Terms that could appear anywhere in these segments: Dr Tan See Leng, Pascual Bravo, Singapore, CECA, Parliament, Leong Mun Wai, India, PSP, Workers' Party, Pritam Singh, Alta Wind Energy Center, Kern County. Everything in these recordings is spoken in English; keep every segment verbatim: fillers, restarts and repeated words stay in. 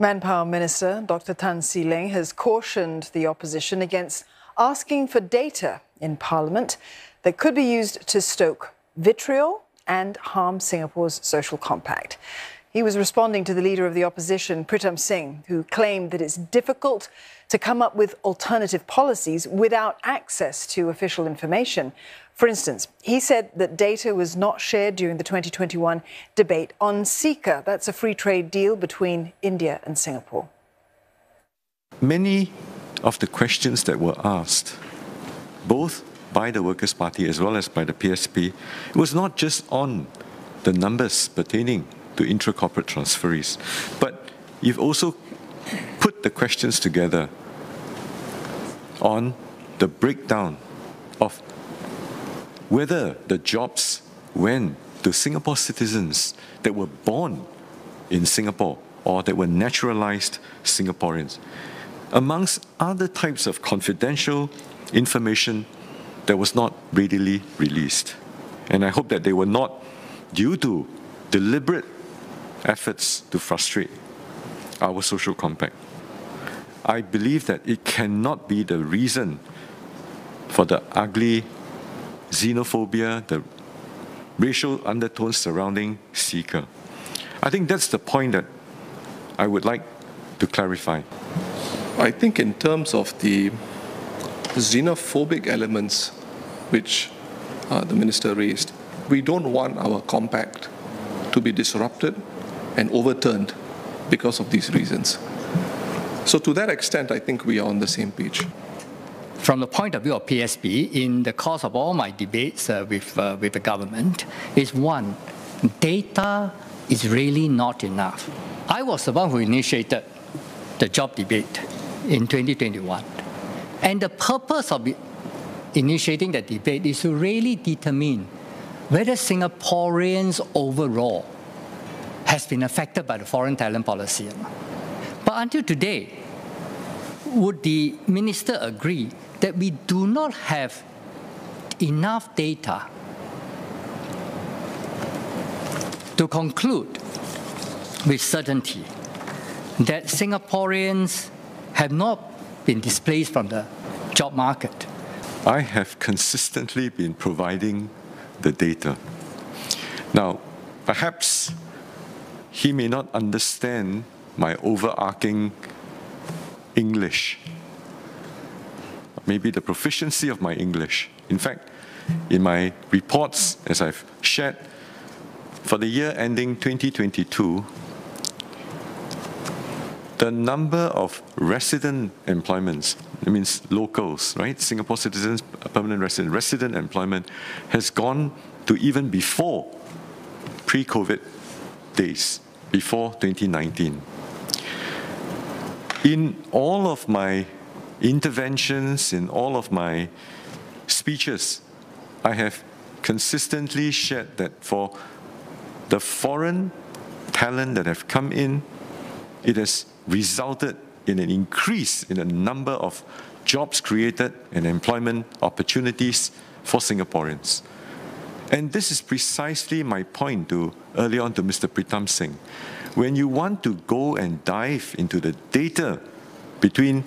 Manpower Minister Dr Tan See Leng has cautioned the opposition against asking for data in Parliament that could be used to stoke vitriol and harm Singapore's social compact. He was responding to the leader of the opposition, Pritam Singh, who claimed that it's difficult to come up with alternative policies without access to official information. For instance, he said that data was not shared during the twenty twenty-one debate on C E C A. That's a free trade deal between India and Singapore. Many of the questions that were asked, both by the Workers' Party as well as by the P S P, it was not just on the numbers pertaining to intra-corporate transferees, but you've also put the questions together on the breakdown of whether the jobs went to Singapore citizens that were born in Singapore or that were naturalized Singaporeans, amongst other types of confidential information that was not readily released. And I hope that they were not due to deliberate efforts to frustrate our social compact. I believe that it cannot be the reason for the ugly xenophobia, the racial undertones surrounding C E C A. I think that's the point that I would like to clarify. I think in terms of the xenophobic elements which uh, the Minister raised, we don't want our compact to be disrupted and overturned because of these reasons. So to that extent, I think we are on the same page. From the point of view of P S P, in the course of all my debates uh, with, uh, with the government, is one, data is really not enough. I was the one who initiated the job debate in twenty twenty-one. And the purpose of initiating the debate is to really determine whether Singaporeans overall has been affected by the foreign talent policy. But until today, would the minister agree that we do not have enough data to conclude with certainty that Singaporeans have not been displaced from the job market? I have consistently been providing the data. Now, perhaps he may not understand my overarching English, maybe the proficiency of my English. In fact, in my reports, as I've shared, for the year ending twenty twenty-two, the number of resident employments, that means locals, right? Singapore citizens, permanent resident, resident employment has gone to even before pre-COVID days, before twenty nineteen. In all of my interventions, in all of my speeches, I have consistently shared that for the foreign talent that have come in, it has resulted in an increase in the number of jobs created and employment opportunities for Singaporeans. And this is precisely my point to early on to Mister Pritam Singh. When you want to go and dive into the data between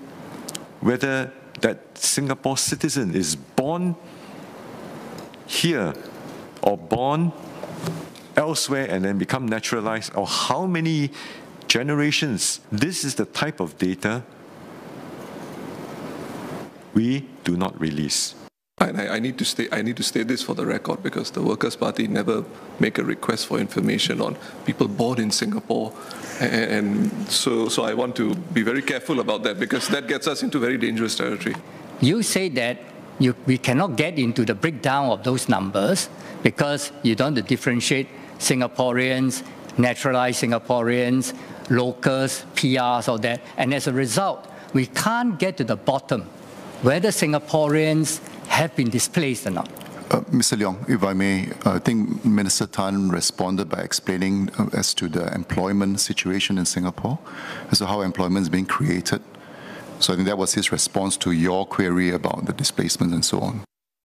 whether that Singapore citizen is born here or born elsewhere and then become naturalized, or how many generations, this is the type of data we do not release. And I, I need to state I need to state this for the record, because the Workers' Party never make a request for information on people born in Singapore, and so so I want to be very careful about that, because that gets us into very dangerous territory. You say that you, we cannot get into the breakdown of those numbers because you don't differentiate Singaporeans, naturalized Singaporeans, locals, P Rs, all that. And as a result, we can't get to the bottom whether Singaporeans have been displaced or not. Uh, Mister Leong, if I may, I think Minister Tan responded by explaining as to the employment situation in Singapore, as to how employment is being created. So I think that was his response to your query about the displacement and so on.